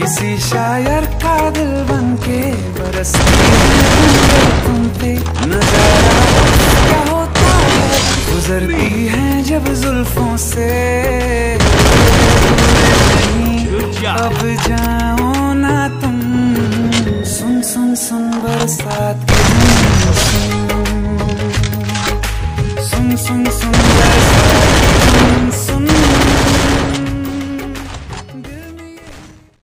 किसी शायर था दिल बन के बरसती है तुम पे नजारा क्या होता है, गुजरती है जब जुल्फों से अब जाओ ना तुम सुन सुन सुन बरसात।